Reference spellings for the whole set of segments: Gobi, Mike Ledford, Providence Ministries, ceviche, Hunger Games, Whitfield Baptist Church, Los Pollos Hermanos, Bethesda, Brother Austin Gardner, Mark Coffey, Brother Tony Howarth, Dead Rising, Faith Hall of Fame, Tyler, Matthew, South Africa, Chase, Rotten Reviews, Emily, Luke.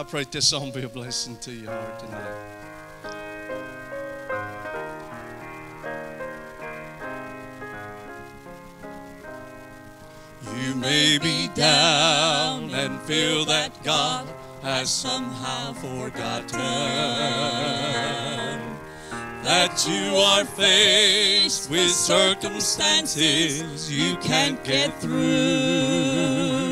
I pray this song be a blessing to your heart tonight. You may be down and feel that God has somehow forgotten that you are faced with circumstances you can't get through.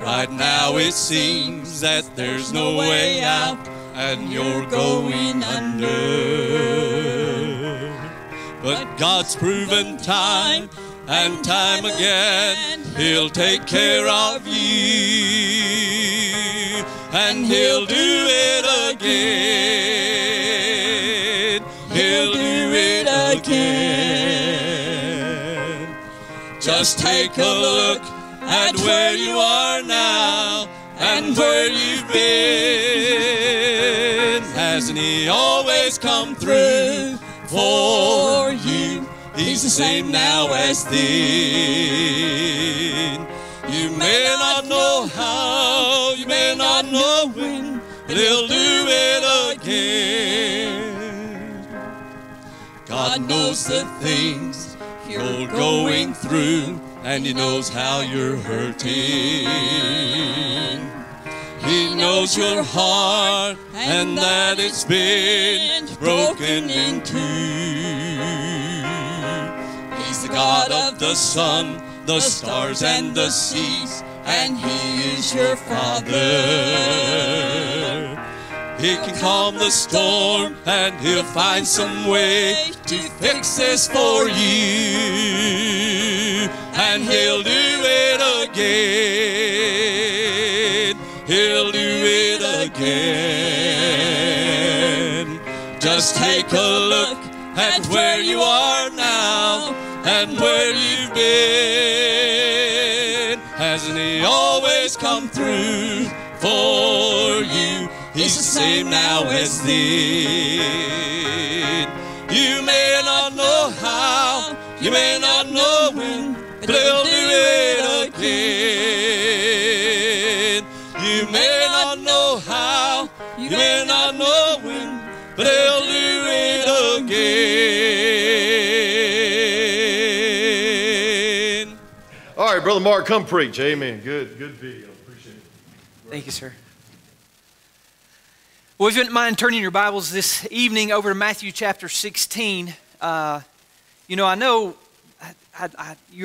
Right now it seems that there's no way out and you're going under. But God's proven time and time again, He'll take care of you, and He'll do it again. He'll do it again. Just take a look at where you are now and where you've been. Hasn't He always come through for you? He's the same now as then. You may not know how, you may not know when, but He'll do it again. God knows the things you're going through, and He knows how you're hurting. He knows your heart and that it's been broken in two. God of the sun, the stars and the seas, and He is your Father. He can calm the storm and He'll find some way to fix this for you. And He'll do it again. He'll do it again. Just take a look at where you are now and where you've been. Hasn't He always come through for you? He's the same now as then. You may not know how, you may not know when, but He'll do it again. You may not know how, you may not know when, but He'll do it again. All right, Brother Mark, come preach. Amen. Good video. Appreciate it. Brother. Thank you, sir. Well, if you wouldn't mind turning your Bibles this evening over to Matthew chapter 16. You're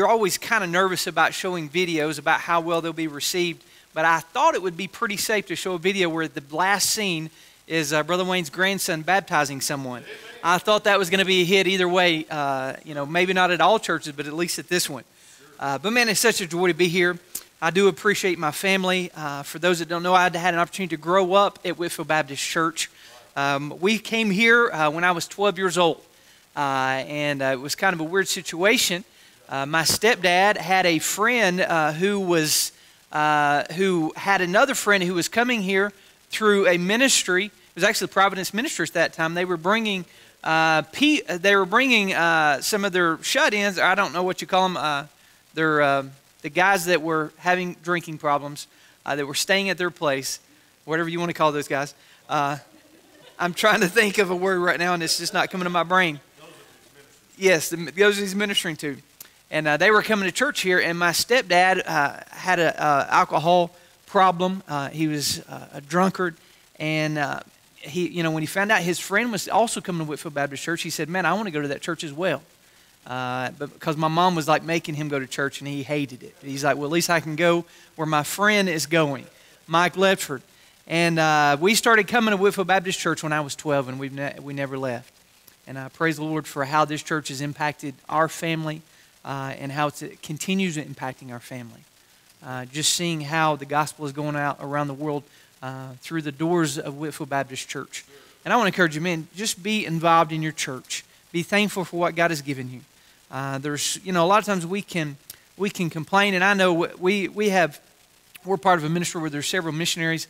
always kind of nervous about showing videos about how well they'll be received, but I thought it would be pretty safe to show a video where the last scene is Brother Wayne's grandson baptizing someone. Amen. I thought that was going to be a hit either way. Maybe not at all churches, but at least at this one. But man, it's such a joy to be here. I do appreciate my family. For those that don't know, I had an opportunity to grow up at Whitfield Baptist Church. We came here when I was 12 years old, and it was kind of a weird situation. My stepdad had a friend who had another friend who was coming here through a ministry. It was actually the Providence Ministries at that time. They were bringing some of their shut-ins. I don't know what you call them. The guys that were having drinking problems, that were staying at their place, whatever you want to call those guys. I'm trying to think of a word right now, and it's just not coming to my brain. Yes, those he's ministering to. And they were coming to church here, and my stepdad had an alcohol problem. He was a drunkard, and when he found out his friend was also coming to Whitfield Baptist Church, he said, "Man, I want to go to that church as well." Because my mom was like making him go to church and he hated it. He's like, well, at least I can go where my friend is going, Mike Ledford. And we started coming to Whitfield Baptist Church when I was 12, and we never left. And I praise the Lord for how this church has impacted our family and how it continues impacting our family. Just seeing how the gospel is going out around the world through the doors of Whitfield Baptist Church. And I want to encourage you, man, just be involved in your church. Be thankful for what God has given you. A lot of times we can complain, and I know we're part of a ministry where there's several missionaries,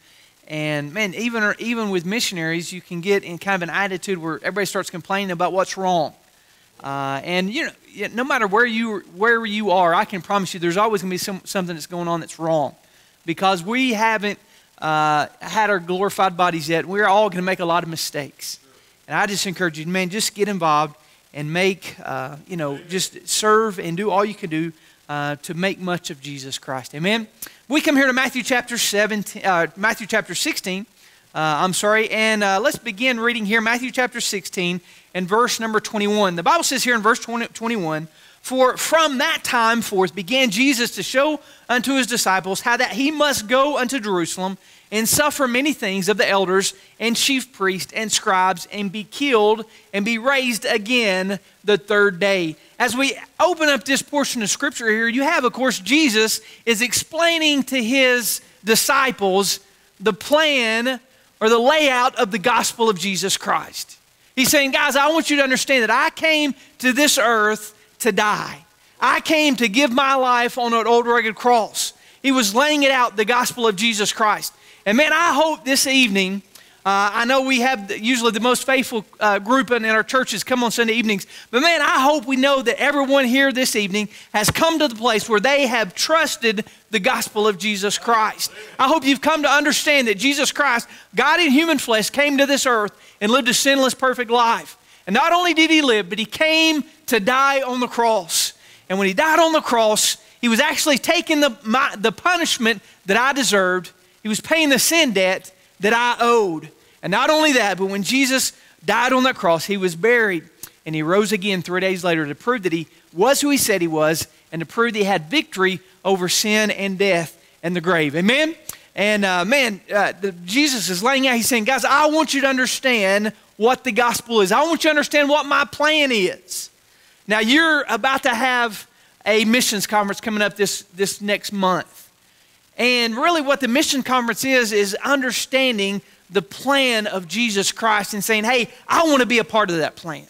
and man, even with missionaries, you can get in kind of an attitude where everybody starts complaining about what's wrong. No matter where you are, I can promise you, there's always going to be something that's going on that's wrong, because we haven't had our glorified bodies yet. We're all going to make a lot of mistakes. And I just encourage you, man, just get involved and make, just serve and do all you can do to make much of Jesus Christ. Amen. We come here to Matthew chapter 16. Let's begin reading here, Matthew chapter 16 and verse number 21. The Bible says here in verse 21, "For from that time forth began Jesus to show unto his disciples how that he must go unto Jerusalem and suffer many things of the elders and chief priests and scribes, and be killed and be raised again the third day." As we open up this portion of Scripture here, you have, of course, Jesus is explaining to his disciples the plan or the layout of the gospel of Jesus Christ. He's saying, guys, I want you to understand that I came to this earth to die. I came to give my life on an old rugged cross. He was laying it out, the gospel of Jesus Christ. And man, I hope this evening, I know we have usually the most faithful group in our churches come on Sunday evenings, but man, I hope we know that everyone here this evening has come to the place where they have trusted the gospel of Jesus Christ. I hope you've come to understand that Jesus Christ, God in human flesh, came to this earth and lived a sinless, perfect life. And not only did he live, but he came to die on the cross. And when he died on the cross, he was actually taking the punishment that I deserved. He was paying the sin debt that I owed. And not only that, but when Jesus died on that cross, he was buried and he rose again 3 days later to prove that he was who he said he was and to prove that he had victory over sin and death and the grave. Amen? And Jesus is laying out, he's saying, guys, I want you to understand what the gospel is. I want you to understand what my plan is. Now, you're about to have a missions conference coming up this next month. And really what the mission conference is understanding the plan of Jesus Christ and saying, hey, I want to be a part of that plan.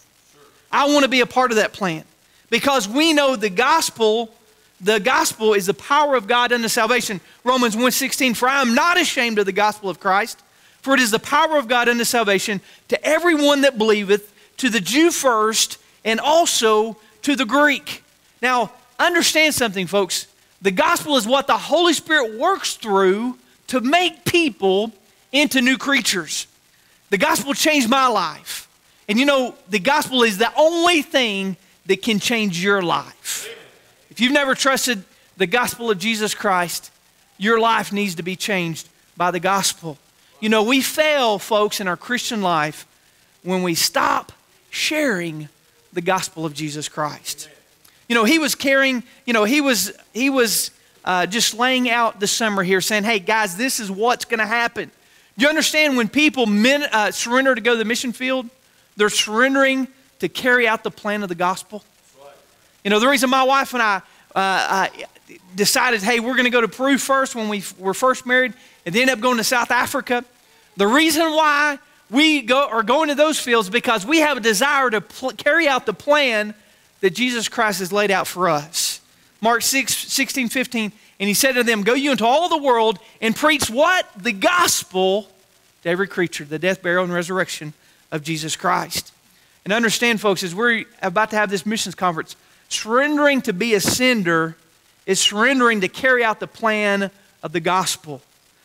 I want to be a part of that plan. Because we know the gospel is the power of God unto salvation. Romans 1:16, "For I am not ashamed of the gospel of Christ, for it is the power of God unto salvation to everyone that believeth, to the Jew first, and also to the Greek." Now, understand something, folks. The gospel is what the Holy Spirit works through to make people into new creatures. The gospel changed my life. And you know, the gospel is the only thing that can change your life. If you've never trusted the gospel of Jesus Christ, your life needs to be changed by the gospel. You know, we fail, folks, in our Christian life when we stop sharing the gospel of Jesus Christ. You know, he was carrying, you know, he was just laying out the summer here saying, hey, guys, this is what's going to happen. You understand when people surrender to go to the mission field, they're surrendering to carry out the plan of the gospel. Right. You know, the reason my wife and I decided, hey, we're going to go to Peru first when we were first married and then end up going to South Africa. The reason why we are going to those fields is because we have a desire to carry out the plan that Jesus Christ has laid out for us. Mark 16:15, "And he said to them, Go you into all the world and preach" what? "The gospel to every creature," the death, burial, and resurrection of Jesus Christ. And understand, folks, as we're about to have this missions conference, surrendering to be a sender is surrendering to carry out the plan of the gospel.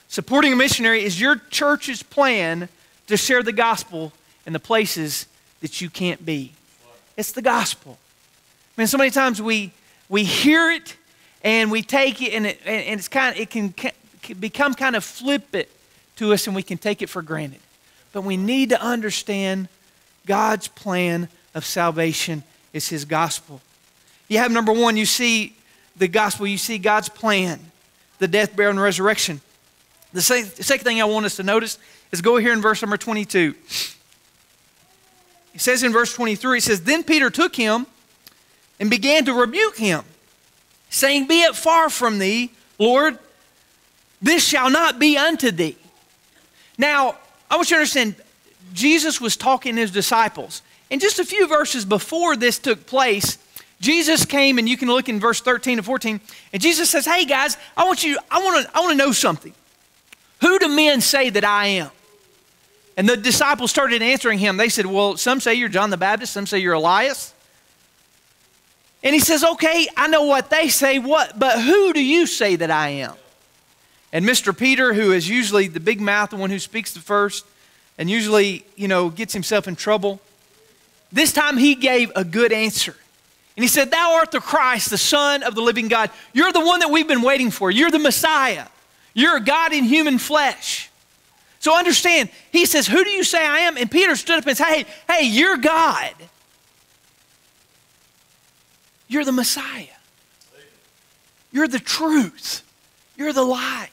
Supporting a missionary is your church's plan to share the gospel in the places that you can't be. It's the gospel. Man, so many times we hear it and we take it and it can become kind of flippant to us and we can take it for granted. But we need to understand God's plan of salvation is his gospel. You have number one, you see the gospel, you see God's plan, the death, burial, and resurrection. The second thing I want us to notice is go here in verse number 22. It says in verse 23, it says, "Then Peter took him and began to rebuke him, saying, Be it far from thee, Lord, this shall not be unto thee." Now, I want you to understand, Jesus was talking to his disciples. And just a few verses before this took place, Jesus came, and you can look in verse 13 to 14, and Jesus says, "Hey guys, I want to know something. Who do men say that I am?" And the disciples started answering him. They said, "Well, some say you're John the Baptist, some say you're Elias." And he says, "Okay, I know what they say, but who do you say that I am?" And Mr. Peter, who is usually the big mouth, the one who speaks the first, and usually, you know, gets himself in trouble, this time he gave a good answer. And he said, "Thou art the Christ, the Son of the living God. You're the one that we've been waiting for. You're the Messiah. You're God in human flesh." So understand, he says, "Who do you say I am?" And Peter stood up and said, hey, you're God. You're the Messiah. You're the truth. You're the light.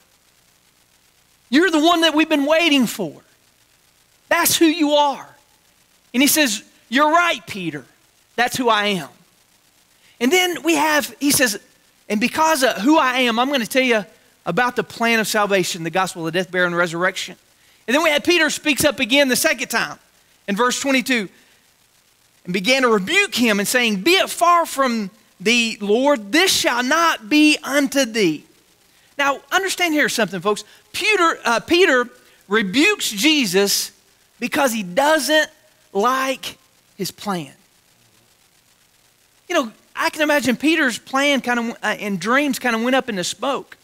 You're the one that we've been waiting for. That's who you are. And he says, "You're right, Peter. That's who I am." And then we have, he says, "And because of who I am, I'm going to tell you about the plan of salvation, the gospel of the death, burial, and resurrection." And then we had Peter speaks up again the second time in verse 22 and began to rebuke him and saying, "Be it far from thee, Lord, this shall not be unto thee." Now, understand here something, folks. Peter rebukes Jesus because he doesn't like his plan. You know, I can imagine Peter's plan and dreams kind of went up in the smoke.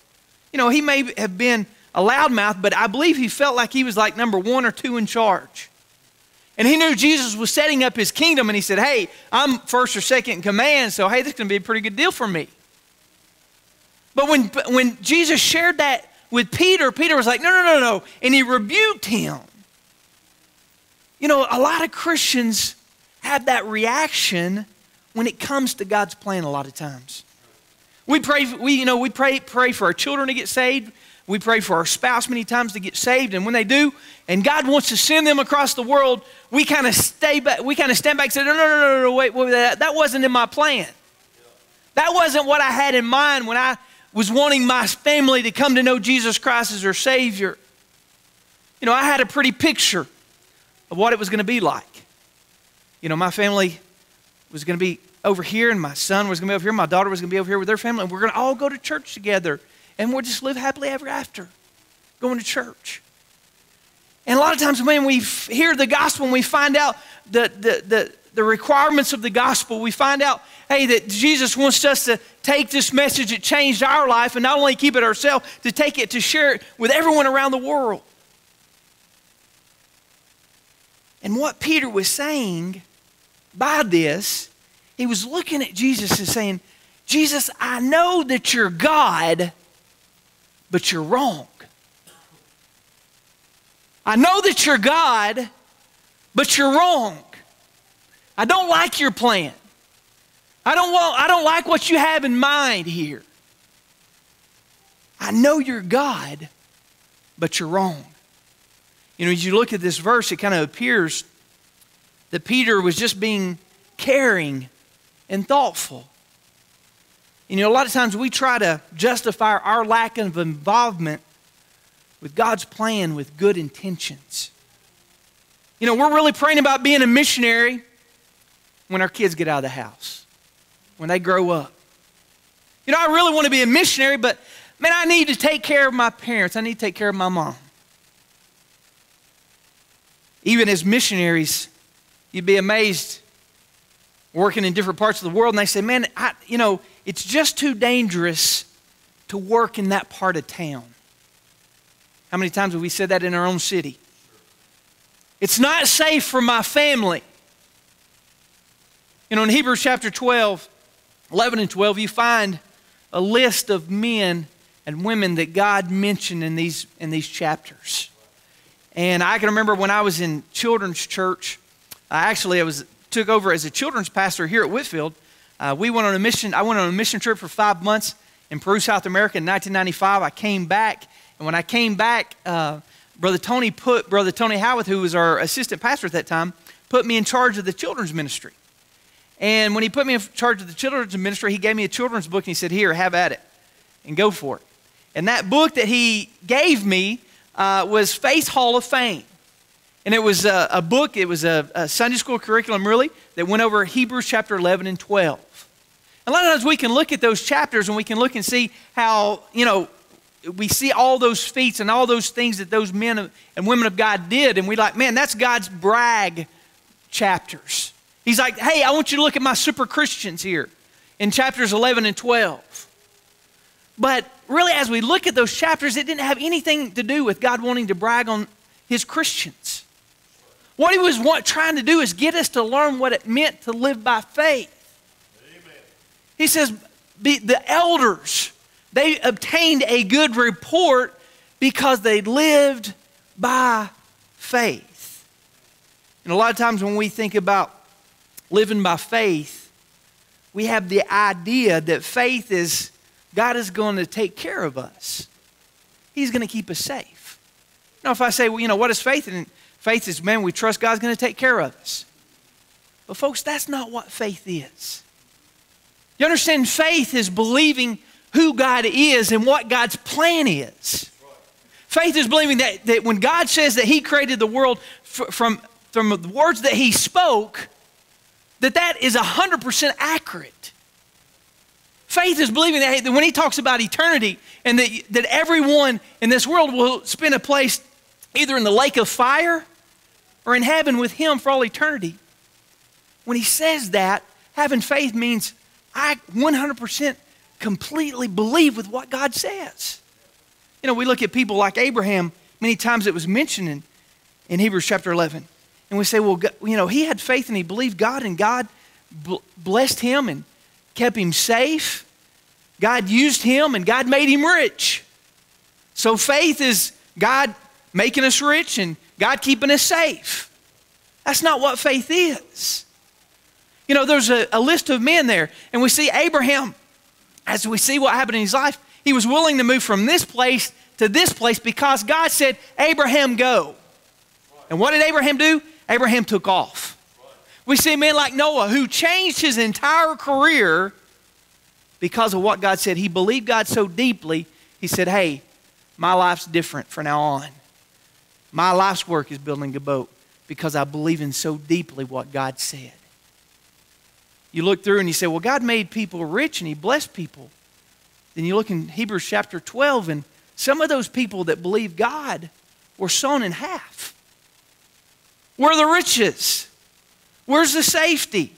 You know, he may have been a loudmouth, but I believe he felt like he was like number one or two in charge. And he knew Jesus was setting up his kingdom, and he said, "Hey, I'm first or second in command, so hey, this is going to be a pretty good deal for me." But when Jesus shared that with Peter, Peter was like, no, and he rebuked him. You know, a lot of Christians have that reaction when it comes to God's plan a lot of times. We pray for our children to get saved. We pray for our spouse many times to get saved, and when they do, and God wants to send them across the world, we kind of stay back. We kind of stand back and say, "No, wait, that wasn't in my plan. That wasn't what I had in mind when I was wanting my family to come to know Jesus Christ as their Savior. You know, I had a pretty picture of what it was going to be like. You know, my family was going to be over here, and my son was going to be over here, my daughter was going to be over here with their family, and we're going to all go to church together, and we'll just live happily ever after, going to church." And a lot of times when we hear the gospel and we find out the requirements of the gospel, we find out, hey, that Jesus wants us to take this message that changed our life and not only keep it ourselves, to take it, to share it with everyone around the world. And what Peter was saying by this, he was looking at Jesus and saying, "Jesus, I know that you're God, but you're wrong. I know that you're God, but you're wrong. I don't like your plan. I don't like what you have in mind here. I know you're God, but you're wrong." You know, as you look at this verse, it kind of appears that Peter was just being caring and thoughtful. You know, a lot of times we try to justify our lack of involvement with God's plan with good intentions. You know, we're really praying about being a missionary when our kids get out of the house, when they grow up. You know, I really want to be a missionary, but man, I need to take care of my parents. I need to take care of my mom. Even as missionaries, you'd be amazed working in different parts of the world, and they say, "Man, it's just too dangerous to work in that part of town." How many times have we said that in our own city? "It's not safe for my family." You know, in Hebrews chapter 12, 11 and 12, you find a list of men and women that God mentioned in these chapters. And I can remember when I was in children's church, I took over as a children's pastor here at Whitfield. I went on a mission trip for 5 months in Peru, South America in 1995. I came back, and when I came back, Brother Tony Howarth, who was our assistant pastor at that time, put me in charge of the children's ministry. And when he put me in charge of the children's ministry, he gave me a children's book, and he said, "Here, have at it, and go for it." And that book that he gave me was Faith Hall of Fame. And it was a book, it was a Sunday school curriculum, really, that went over Hebrews chapter 11 and 12. And a lot of times we can look at those chapters, and we can look and see how, you know, we see all those feats and all those things that those men and women of God did, and we're like, man, that's God's brag chapters. He's like, "Hey, I want you to look at my super Christians here in chapters 11 and 12. But really, as we look at those chapters, it didn't have anything to do with God wanting to brag on his Christians. What he was trying to do is get us to learn what it meant to live by faith. Amen. He says, the elders, they obtained a good report because they lived by faith. And a lot of times when we think about living by faith, we have the idea that faith is, God is going to take care of us. He's going to keep us safe. Now, if I say, well, you know, what is faith? And faith is, man, we trust God's going to take care of us. But folks, that's not what faith is. You understand, faith is believing who God is and what God's plan is. Faith is believing that when God says that he created the world from the words that he spoke, that is 100% accurate. Faith is believing that when he talks about eternity and that everyone in this world will spend a place either in the lake of fire or in heaven with him for all eternity. When he says that, having faith means I 100% completely believe with what God says. You know, we look at people like Abraham, many times it was mentioned in Hebrews chapter 11, and we say, well, you know, he had faith and he believed God, and God blessed him and kept him safe. God used him and God made him rich. So faith is God making us rich and God keeping us safe. That's not what faith is. You know, there's a list of men there, and we see Abraham, as we see what happened in his life, he was willing to move from this place to this place because God said, Abraham, go. And what did Abraham do? Abraham took off. We see men like Noah who changed his entire career because of what God said. He believed God so deeply, he said, hey, my life's different from now on. My life's work is building a boat because I believe in so deeply what God said. You look through and you say, well, God made people rich and he blessed people. Then you look in Hebrews chapter 12, and some of those people that believed God were sown in half. Where are the riches? Where's the safety?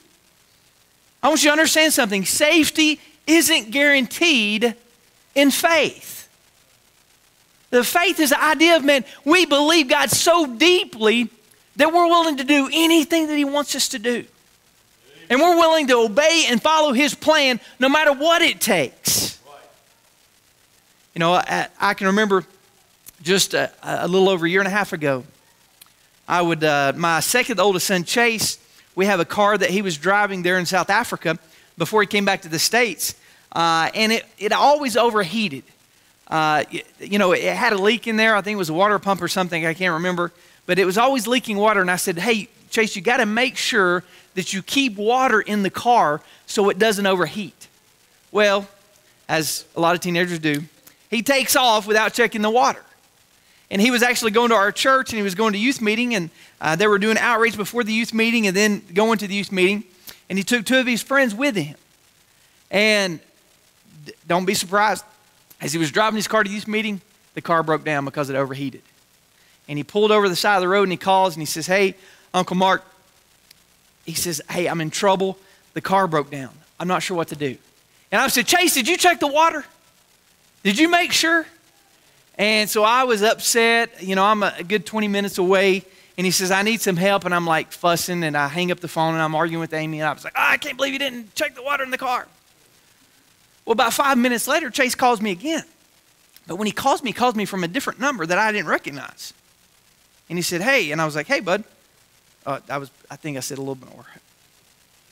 I want you to understand something. Safety isn't guaranteed in faith. The faith is the idea of, man, we believe God so deeply that we're willing to do anything that he wants us to do. And we're willing to obey and follow his plan no matter what it takes. You know, I can remember just a little over a year and a half ago, my second oldest son, Chase, we have a car that he was driving there in South Africa before he came back to the States, and it always overheated. You know, it had a leak in there. I think it was a water pump or something. I can't remember. But it was always leaking water, and I said, hey, Chase, you got to make sure that you keep water in the car so it doesn't overheat. Well, as a lot of teenagers do, he takes off without checking the water. And he was actually going to our church, and he was going to youth meeting, and they were doing outreach before the youth meeting and then going to the youth meeting. And he took two of his friends with him. And don't be surprised, as he was driving his car to youth meeting, the car broke down because it overheated. And he pulled over the side of the road, and he calls, and he says, hey, Uncle Mark, he says, hey, I'm in trouble. The car broke down. I'm not sure what to do. And I said, Chase, did you check the water? Did you make sure? And so I was upset. You know, I'm a good 20 minutes away. And he says, I need some help. And I'm like fussing. And I hang up the phone and I'm arguing with Amy. And I was like, oh, I can't believe you didn't check the water in the car. Well, about 5 minutes later, Chase calls me again. But when he calls me from a different number that I didn't recognize. And he said, hey. And I was like, hey, bud. I think I said a little bit more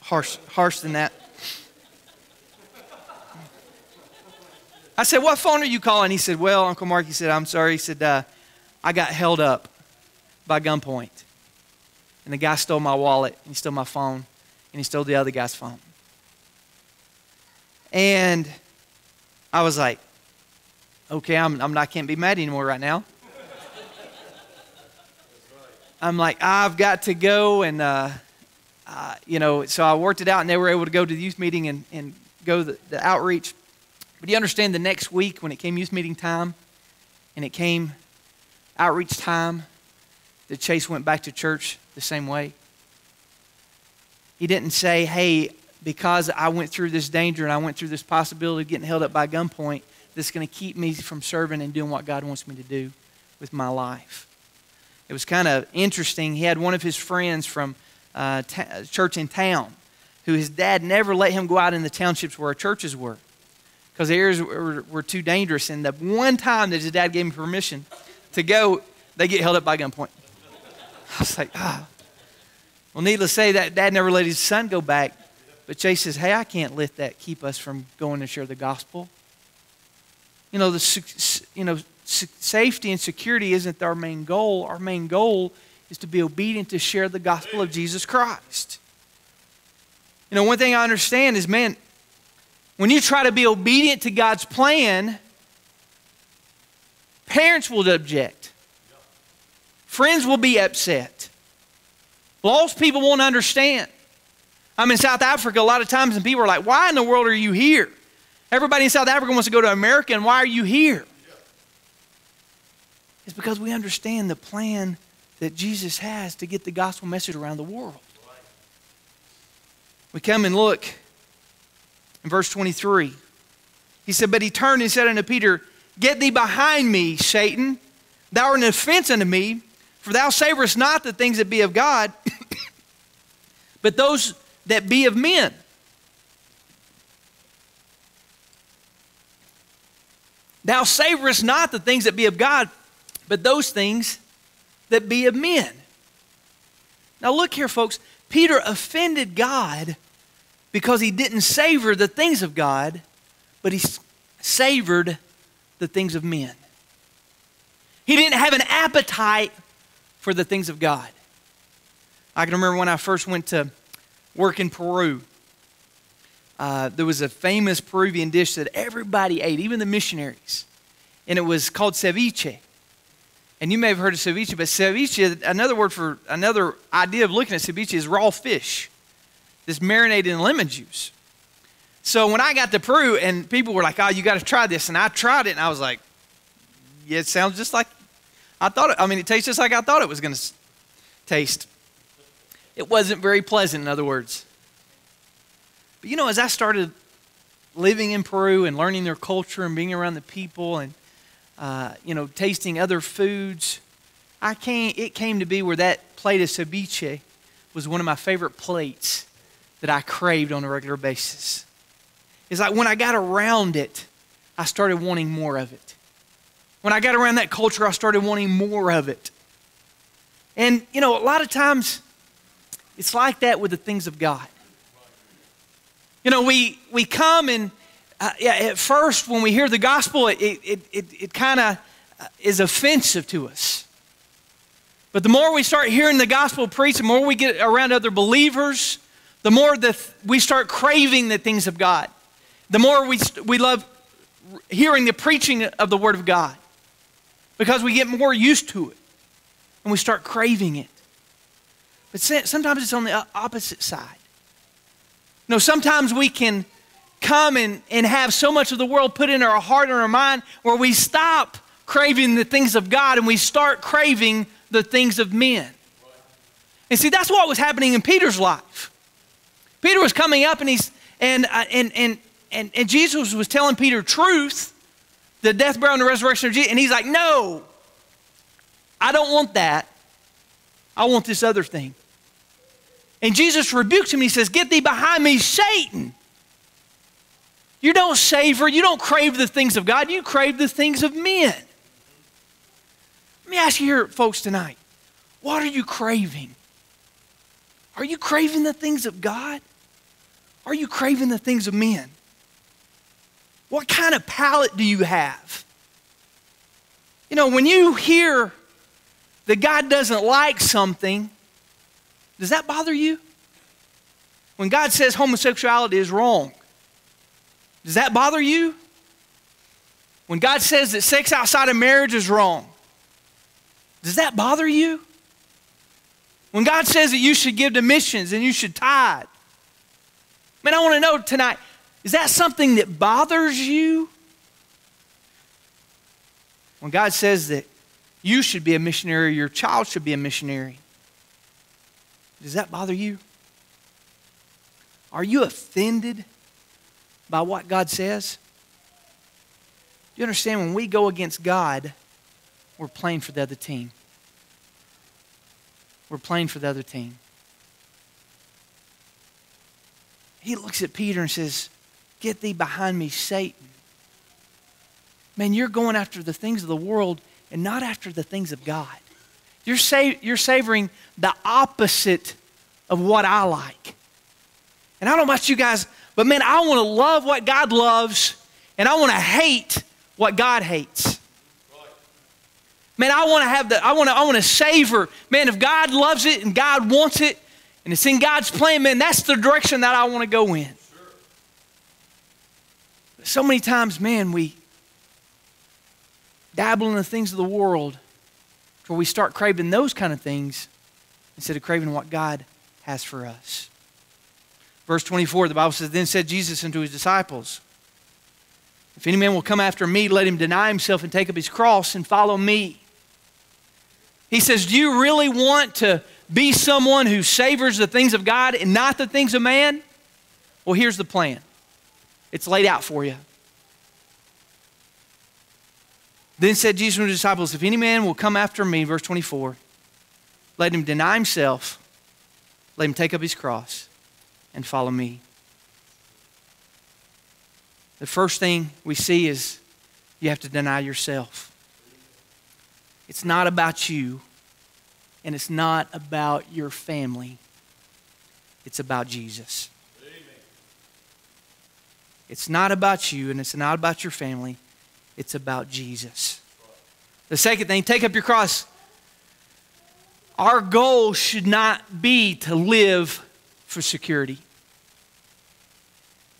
harsh than that. I said, what phone are you calling? He said, well, Uncle Mark, he said, I'm sorry. He said, I got held up by gunpoint. And the guy stole my wallet, and he stole my phone, and he stole the other guy's phone. And I was like, okay, I can't be mad anymore right now. I'm like, I've got to go. And, you know, so I worked it out, and they were able to go to the youth meeting and go to the outreach. But you understand, the next week when it came youth meeting time and it came outreach time, that Chase went back to church the same way. He didn't say, hey, because I went through this danger and I went through this possibility of getting held up by gunpoint, that's going to keep me from serving and doing what God wants me to do with my life. It was kind of interesting. He had one of his friends from church in town who his dad never let him go out in the townships where our churches were because the areas were too dangerous. And the one time that his dad gave him permission to go, they get held up by gunpoint. I was like, ah. Well, needless to say, that dad never let his son go back. But Chase says, hey, I can't let that keep us from going and share the gospel. You know, safety and security isn't our main goal. Our main goal is to be obedient to share the gospel of Jesus Christ. You know, one thing I understand is, man, when you try to be obedient to God's plan, parents will object. Friends will be upset. Lost people won't understand. I'm in South Africa a lot of times and people are like, why in the world are you here? Everybody in South Africa wants to go to America, and why are you here? It's because we understand the plan that Jesus has to get the gospel message around the world. We come and look in verse 23. He said, but he turned and said unto Peter, get thee behind me, Satan. Thou art an offense unto me, for thou savorest not the things that be of God, but those that be of men. Thou savorest not the things that be of God, but those things that be of men. Now look here, folks. Peter offended God because he didn't savor the things of God, but he savored the things of men. He didn't have an appetite for the things of God. I can remember when I first went to work in Peru. There was a famous Peruvian dish that everybody ate, even the missionaries. And it was called ceviche. And you may have heard of ceviche, but ceviche, another idea of looking at ceviche is raw fish that's marinated in lemon juice. So when I got to Peru and people were like, oh, you got to try this. And I tried it and I was like, yeah, it sounds just like I thought it. I mean, it tastes just like I thought it was going to taste. It wasn't very pleasant, in other words. But you know, as I started living in Peru and learning their culture and being around the people and you know, tasting other foods, it came to be where that plate of ceviche was one of my favorite plates that I craved on a regular basis. It's like when I got around it, I started wanting more of it. When I got around that culture, I started wanting more of it. And, you know, a lot of times it's like that with the things of God. You know, we come and at first, when we hear the gospel, it kind of is offensive to us. But the more we start hearing the gospel preached, the more we get around other believers, the more we start craving the things of God. The more we love hearing the preaching of the Word of God because we get more used to it and we start craving it. But sometimes it's on the opposite side. You know, sometimes we can come and have so much of the world put in our heart and our mind where we stop craving the things of God and we start craving the things of men. And see, that's what was happening in Peter's life. Peter was coming up and Jesus was telling Peter truth, the death, burial, and the resurrection of Jesus. And he's like, no, I don't want that. I want this other thing. And Jesus rebukes him and he says, get thee behind me, Satan. You don't savor, you don't crave the things of God, you crave the things of men. Let me ask you here, folks, tonight, what are you craving? Are you craving the things of God? Are you craving the things of men? What kind of palate do you have? You know, when you hear that God doesn't like something, does that bother you? When God says homosexuality is wrong, does that bother you? When God says that sex outside of marriage is wrong, does that bother you? When God says that you should give to missions and you should tithe, man, I want to know tonight, is that something that bothers you? When God says that you should be a missionary, your child should be a missionary, does that bother you? Are you offended by what God says? You understand, when we go against God, we're playing for the other team. We're playing for the other team. He looks at Peter and says, "Get thee behind me, Satan." Man, you're going after the things of the world and not after the things of God. You're savoring the opposite of what I like. And I don't know about you guys, but man, I want to love what God loves and I want to hate what God hates. Man, I want to have the, I want to savor. Man, if God loves it and God wants it and it's in God's plan, man, that's the direction that I want to go in. But so many times, man, we dabble in the things of the world to where we start craving those kind of things instead of craving what God has for us. Verse 24, the Bible says, "Then said Jesus unto his disciples, If any man will come after me, let him deny himself and take up his cross and follow me." He says, do you really want to be someone who savors the things of God and not the things of man? Well, here's the plan. It's laid out for you. Then said Jesus to his disciples, "If any man will come after me," verse 24, "let him deny himself, let him take up his cross and follow me." The first thing we see is you have to deny yourself. It's not about you, and it's not about your family. It's about Jesus. Amen. It's not about you, and it's not about your family. It's about Jesus. The second thing, take up your cross. Our goal should not be to live for security.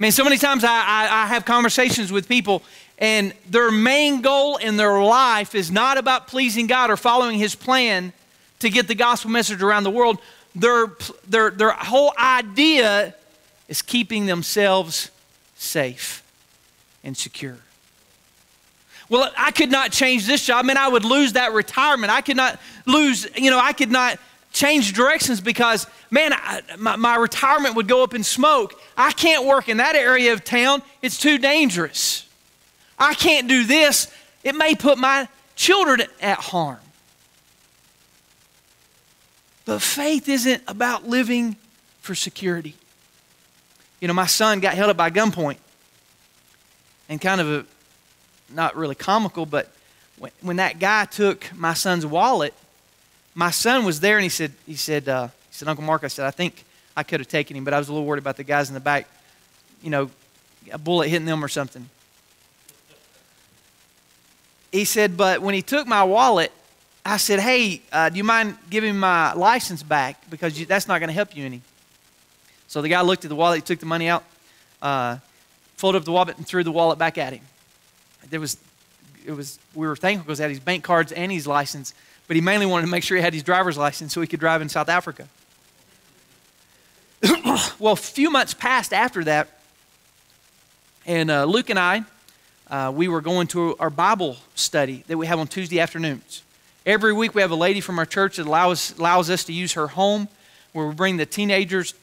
Man, so many times I have conversations with people and their main goal in their life is not about pleasing God or following His plan to get the gospel message around the world. Their whole idea is keeping themselves safe and secure. Well, I could not change this job. I mean, I would lose that retirement. I could not lose, you know, I could not change directions because, man, my retirement would go up in smoke. I can't work in that area of town. It's too dangerous. I can't do this. It may put my children at harm. But faith isn't about living for security. You know, my son got held up by gunpoint and kind of a, not really comical, but when that guy took my son's wallet, my son was there and he said, "Uncle Mark," I said, "I think I could have taken him, but I was a little worried about the guys in the back, you know, a bullet hitting them or something." He said, "But when he took my wallet," I said, "Hey, do you mind giving my license back? Because that's not going to help you any." So the guy looked at the wallet, he took the money out, folded up the wallet and threw the wallet back at him. We were thankful because he had his bank cards and his license, but he mainly wanted to make sure he had his driver's license so he could drive in South Africa. Well, a few months passed after that, and Luke and I, we were going to our Bible study that we have on Tuesday afternoons. Every week we have a lady from our church that allows us to use her home, where we bring the teenagers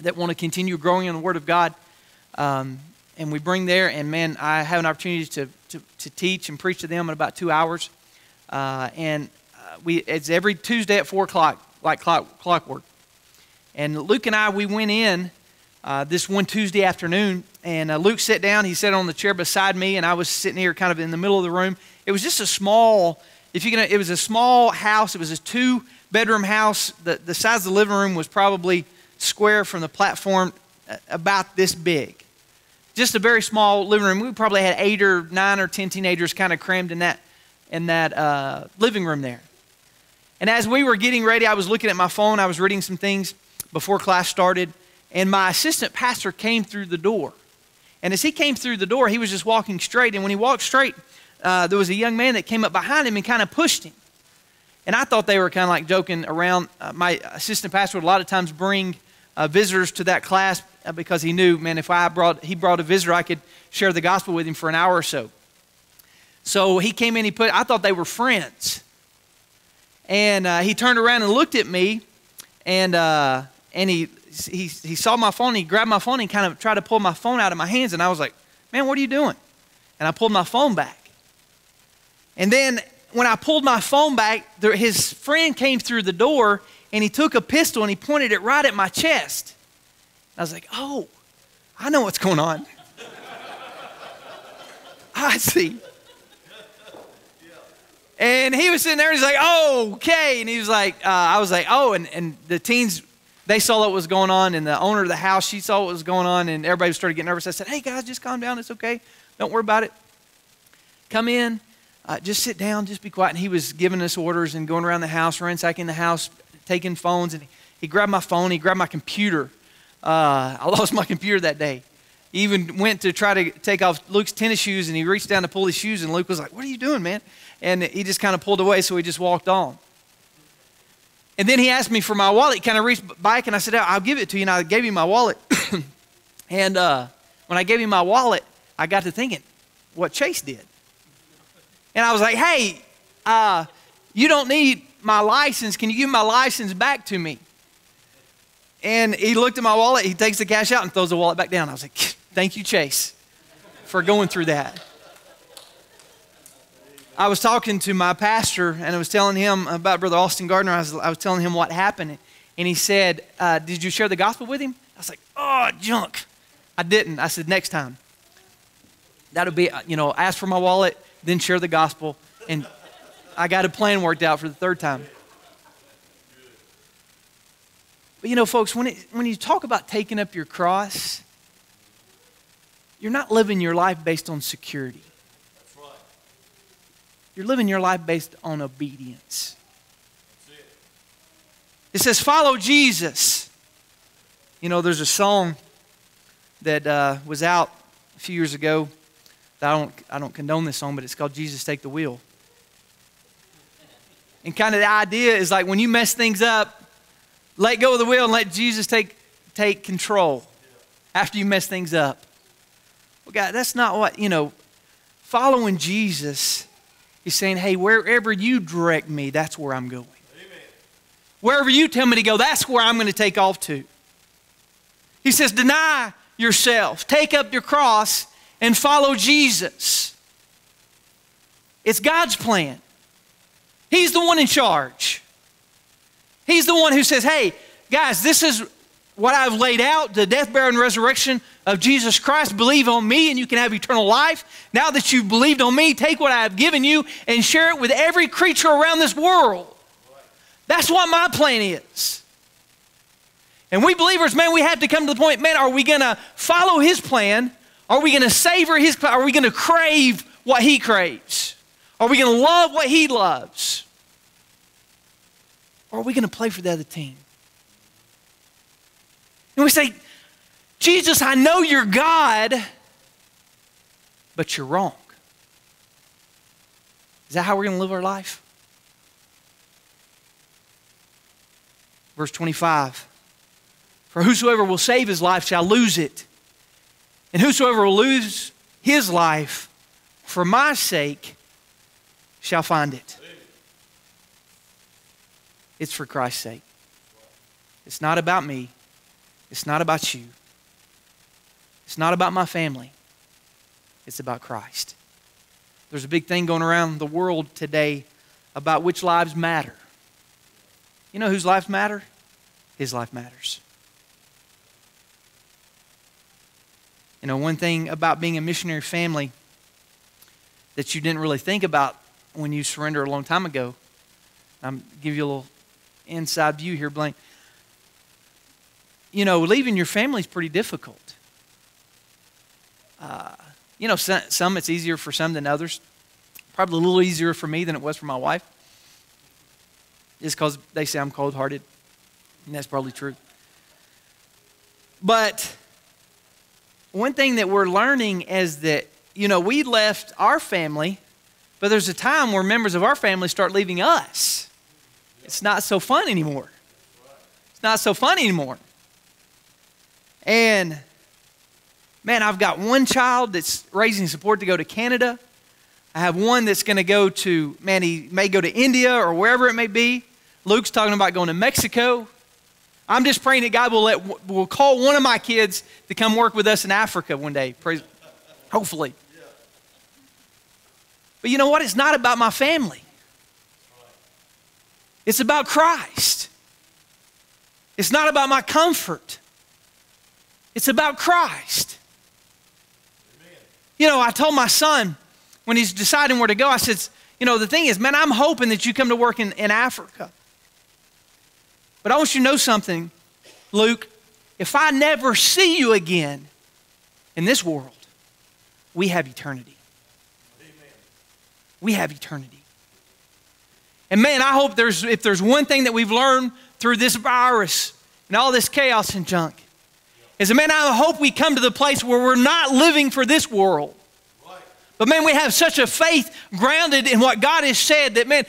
that want to continue growing in the Word of God, and we bring there, and man, I have an opportunity to teach and preach to them in about 2 hours. It's every Tuesday at 4 o'clock, like clockwork. And Luke and I, we went in this one Tuesday afternoon, and Luke sat down. He sat on the chair beside me, and I was sitting here kind of in the middle of the room. It was just a small, it was a small house. It was a two-bedroom house. The size of the living room was probably square from the platform about this big. Just a very small living room. We probably had 8 or 9 or 10 teenagers kind of crammed in that living room there. And as we were getting ready, I was looking at my phone. I was reading some things before class started. And my assistant pastor came through the door. And as he came through the door, he was just walking straight. And when he walked straight, there was a young man that came up behind him and kind of pushed him. And I thought they were kind of like joking around. My assistant pastor would a lot of times bring visitors to that class because he knew, man, if he brought a visitor, I could share the gospel with him for an hour or so. So he came in, I thought they were friends. And he turned around and looked at me, and he saw my phone, and he grabbed my phone, and he kind of tried to pull my phone out of my hands, and I was like, "Man, what are you doing?" And I pulled my phone back. And then when I pulled my phone back, his friend came through the door and he took a pistol and he pointed it right at my chest. I was like, oh, I know what's going on. I see. And he was sitting there and he's like, oh, okay. And he was like, I was like, oh, and the teens, they saw what was going on, and the owner of the house, she saw what was going on, and everybody started getting nervous. I said, hey, guys, just calm down. It's okay. Don't worry about it. Come in. Just sit down. Just be quiet. And he was giving us orders and going around the house, ransacking the house, taking phones. And he grabbed my phone. He grabbed my computer. I lost my computer that day. He even went to try to take off Luke's tennis shoes, and he reached down to pull his shoes, and Luke was like, what are you doing, man? And he just kind of pulled away, so he just walked on. And then he asked me for my wallet. He kind of reached back, and I said, I'll give it to you. And I gave him my wallet. And when I gave him my wallet, I got to thinking what Chase did. And I was like, hey, you don't need my license. Can you give my license back to me? And he looked at my wallet. He takes the cash out and throws the wallet back down. I was like, thank you, Chase, for going through that. I was talking to my pastor, and I was telling him about Brother Austin Gardner. I was telling him what happened, and he said, did you share the gospel with him? I was like, oh, junk. I didn't. I said, next time. That'll be, you know, ask for my wallet, then share the gospel, and I got a plan worked out for the third time. But, you know, folks, when you talk about taking up your cross, you're not living your life based on security. You're living your life based on obedience. It says, follow Jesus. You know, there's a song that was out a few years ago. That I don't condone this song, but it's called Jesus Take the Wheel. And kind of the idea is like when you mess things up, let go of the wheel and let Jesus take control after you mess things up. Well, God, that's not what, you know, following Jesus. He's saying, hey, wherever you direct me, that's where I'm going. Amen. Wherever you tell me to go, that's where I'm going to take off to. He says, deny yourself, take up your cross, and follow Jesus. It's God's plan. He's the one in charge. He's the one who says, hey, guys, this is what I've laid out, the death, burial, and resurrection of Jesus Christ. Believe on me and you can have eternal life. Now that you've believed on me, take what I have given you and share it with every creature around this world. That's what my plan is. And we believers, man, we have to come to the point, man, are we going to follow his plan? Are we going to savor his plan? Are we going to crave what he craves? Are we going to love what he loves? Or are we going to play for the other team? And we say, Jesus, I know you're God, but you're wrong. Is that how we're going to live our life? Verse 25, for whosoever will save his life shall lose it, and whosoever will lose his life for my sake shall find it. It's for Christ's sake. It's not about me. It's not about you. It's not about my family. It's about Christ. There's a big thing going around the world today about which lives matter. You know whose lives matter? His life matters. You know, one thing about being a missionary family that you didn't really think about when you surrendered a long time ago, I'm give you a little inside view here, Blaine. You know, leaving your family is pretty difficult. You know, some it's easier for some than others. Probably a little easier for me than it was for my wife. Just because they say I'm cold-hearted. And that's probably true. But one thing that we're learning is that, you know, we left our family, but there's a time where members of our family start leaving us. It's not so fun anymore. It's not so fun anymore. And, man, I've got one child that's raising support to go to Canada. I have one that's going to go to, man, he may go to India or wherever it may be. Luke's talking about going to Mexico. I'm just praying that God will call one of my kids to come work with us in Africa one day, hopefully. But you know what? It's not about my family. It's about Christ. It's not about my comfort. It's about Christ. Amen. You know, I told my son when he's deciding where to go, I said, you know, the thing is, man, I'm hoping that you come to work in Africa. But I want you to know something, Luke. If I never see you again in this world, we have eternity. Amen. We have eternity. And man, I hope if there's one thing that we've learned through this virus and all this chaos and junk, is that man, I hope we come to the place where we're not living for this world. Right. But man, we have such a faith grounded in what God has said that man,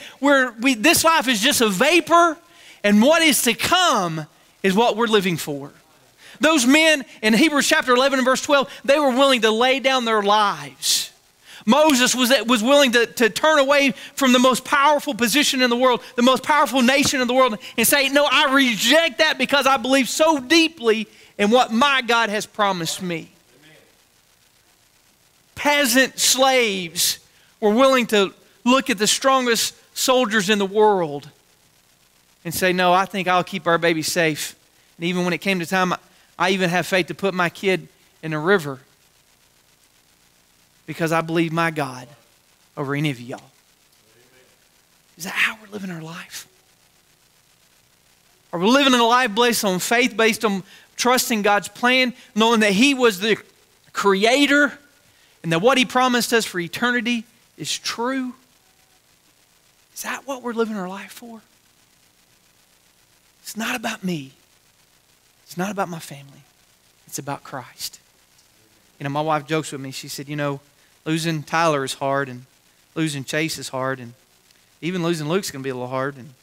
this life is just a vapor, and what is to come is what we're living for. Those men in Hebrews chapter 11 and verse 12, they were willing to lay down their lives. Moses was willing to turn away from the most powerful position in the world, the most powerful nation in the world, and say, no, I reject that because I believe so deeply in what my God has promised me. Amen. Peasant slaves were willing to look at the strongest soldiers in the world and say, no, I think I'll keep our baby safe. And even when it came to time, I even have faith to put my kid in a river because I believe my God over any of y'all. Is that how we're living our life? Are we living a life based on faith, based on trusting God's plan, knowing that He was the creator and that what He promised us for eternity is true? Is that what we're living our life for? It's not about me. It's not about my family. It's about Christ. You know, my wife jokes with me. She said, you know, losing Tyler is hard, and losing Chase is hard, and even losing Luke's going to be a little hard. And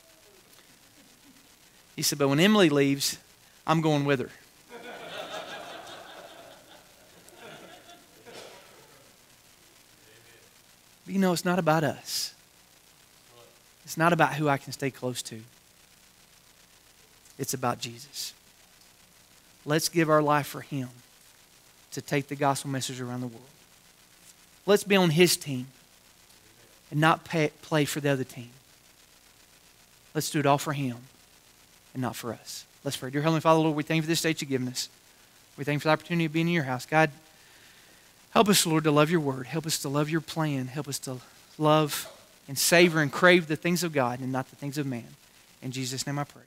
he said, but when Emily leaves, I'm going with her. But you know, it's not about us. It's not about who I can stay close to. It's about Jesus. Let's give our life for Him to take the gospel message around the world. Let's be on His team and not play for the other team. Let's do it all for Him and not for us. Let's pray. Dear Heavenly Father, Lord, we thank You for this day You've given us. We thank You for the opportunity of being in Your house. God, help us, Lord, to love Your word. Help us to love Your plan. Help us to love and savor and crave the things of God and not the things of man. In Jesus' name I pray.